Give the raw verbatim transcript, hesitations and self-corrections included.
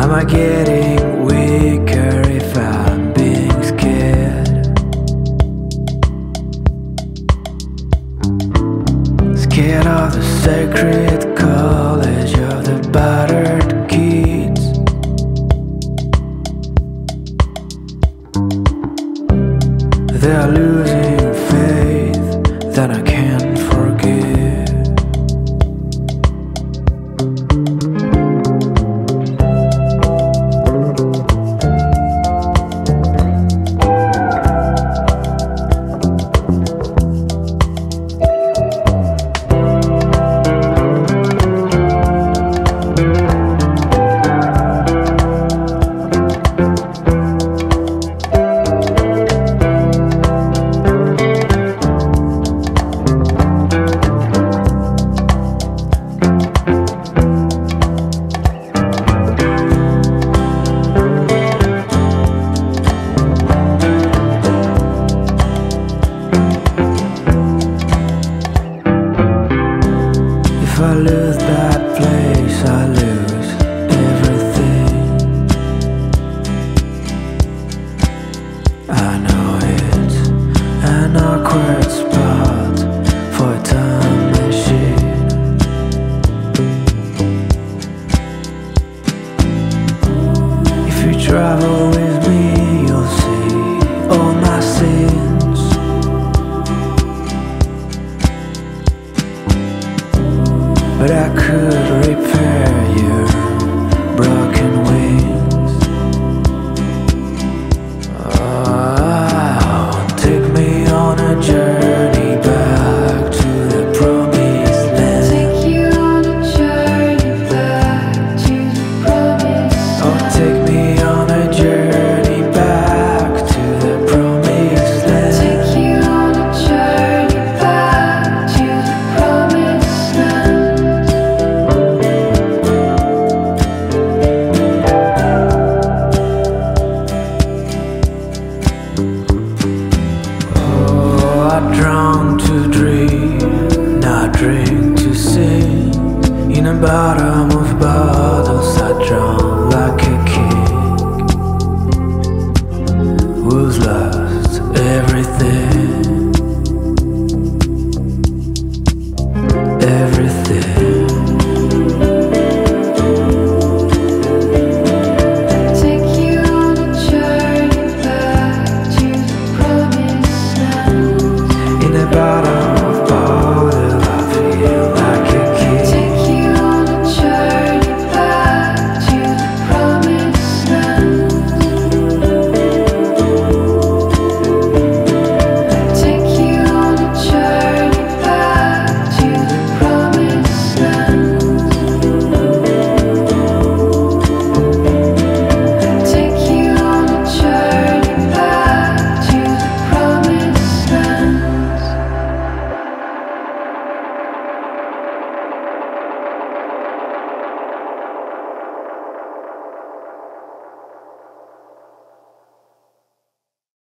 Am I getting weaker if I'm being scared? Scared of the sacred college of the battered kids. They're losing faith that I can't forgive. If I lose that place, I lose everything. I know it's an awkward spot for a time machine. If you travel with me, you'll see all my sins. But I could repair your broken wings. Oh, take me on a journey back to the promised land. Take you on a journey back to the promised land. Oh, take me on a journey back to the promised land. Take you on a journey back to the promised land. I drown to dream, I drink to sing. In a bottom of bottles I drown like a king. Who's like